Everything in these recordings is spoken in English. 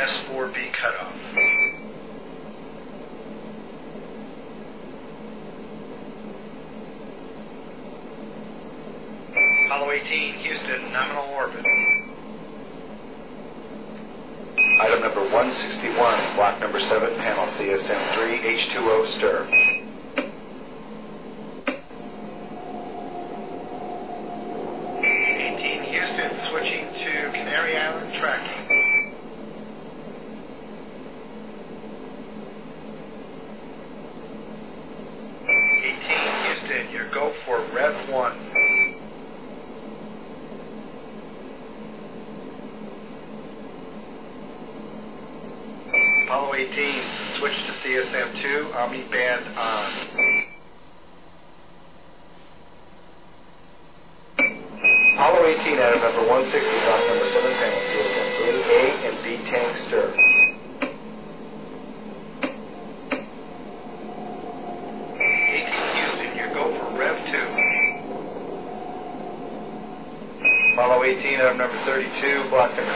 S-4B cutoff. Apollo 18, Houston, nominal orbit. Item number 161, block number 7, panel CSM-3, H2O, stir. Go for Rev 1. Apollo 18, switch to CSM-2, Omni band on. Apollo 18, item number 160, block number 7, panel CSM-3, A and B tank stir. Apollo 18, item number 32, block number 2,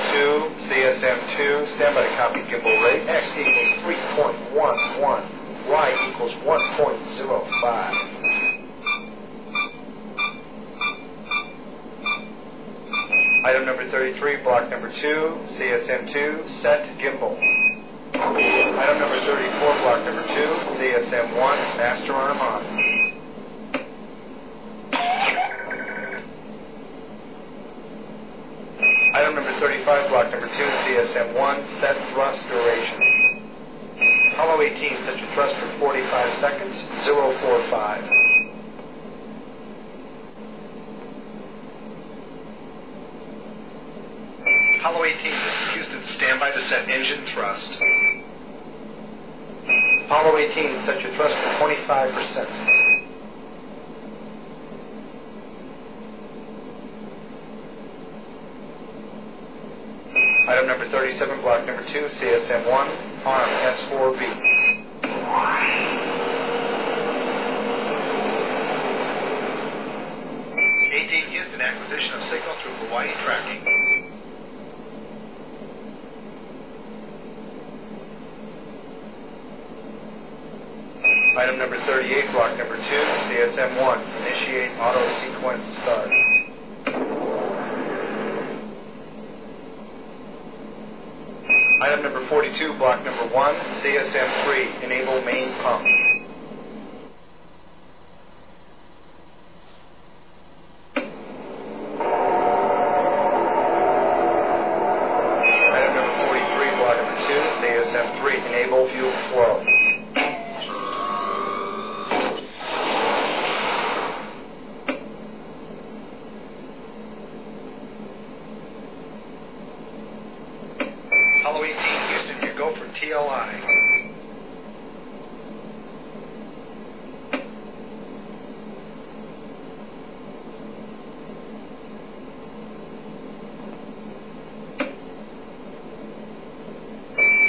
CSM-2, stand by to copy gimbal rate, X equals 3.11, Y equals 1.05. Item number 33, block number 2, CSM-2, set gimbal. Item number 34, block number 2, CSM-1, master arm on. Item number 35, block number 2, CSM-1, set thrust duration. Apollo 18, set your thrust for 45 seconds, 045. Apollo 18, this is Houston, standby to set engine thrust. Apollo 18, set your thrust for 25%. Item number 37, block number 2, CSM-1, arm S-4B. Houston, acquisition of signal through Hawaii tracking. Item number 38, block number 2, CSM-1, initiate auto sequence start. Item number 42, block number 1, CSM-3, enable main pump. Item number 43, block number 2, CSM-3, enable fuel flow. Apollo 18, Houston, you go for TLI.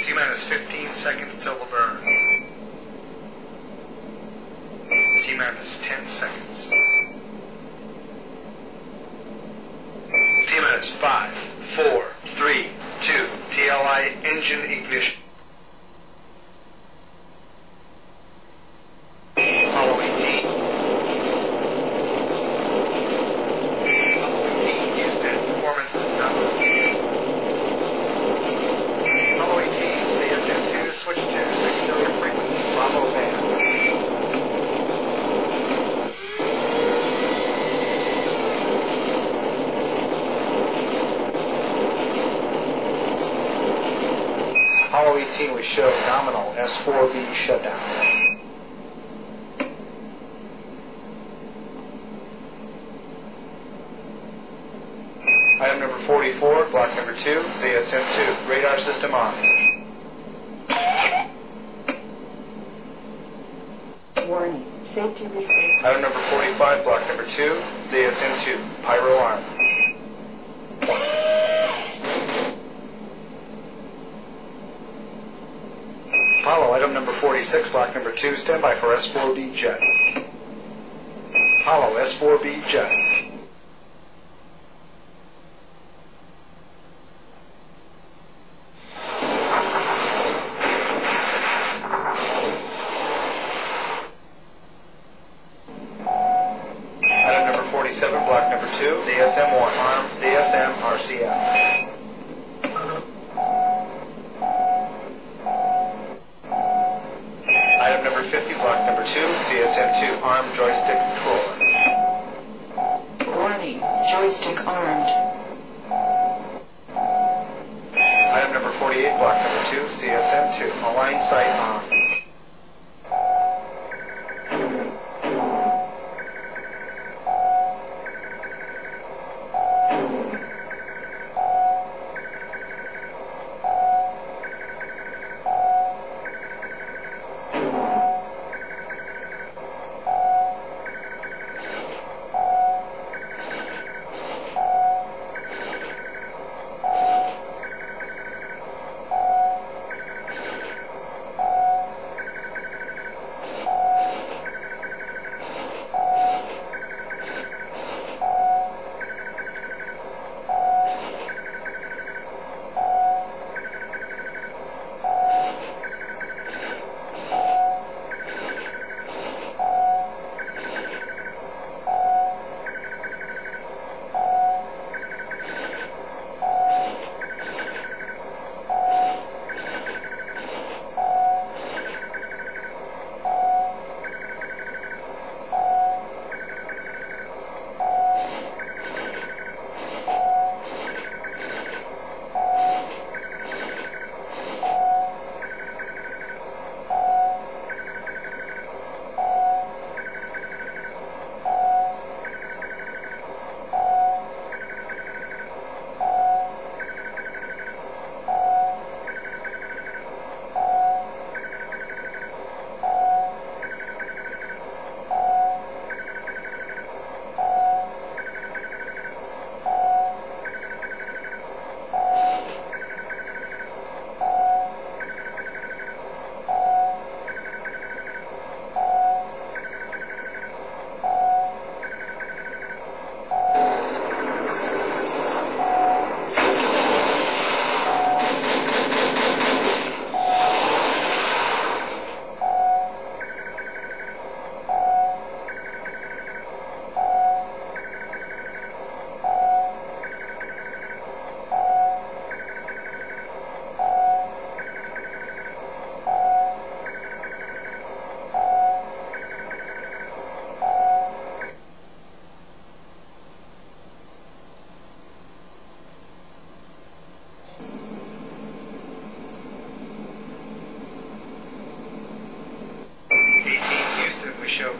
T minus 15 seconds till the burn. T minus 10 seconds. T minus 5, 4, 3, 2, TLI engine ignition. Apollo 18. Apollo 18, Houston, performance nominal. Apollo 18, CSM-2, switch to secondary frequency, Bravo band. Apollo 18, we show nominal S-4B shutdown. Item number 44, block number 2, CSM-2, radar system on. Warning, safety reset. Item number 45, block number 2, CSM-2, pyro arm. Apollo, item number 46, block number 2, stand by for S-4B jet. Apollo, S-4B jet. CSM-1, arm, CSM, RCS. Item number 50, block number 2, CSM-2, arm, joystick, controller. Warning, joystick armed. Item number 48, block number 2, CSM-2, align sight armed.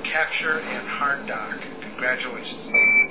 Capture and hard dock. Congratulations.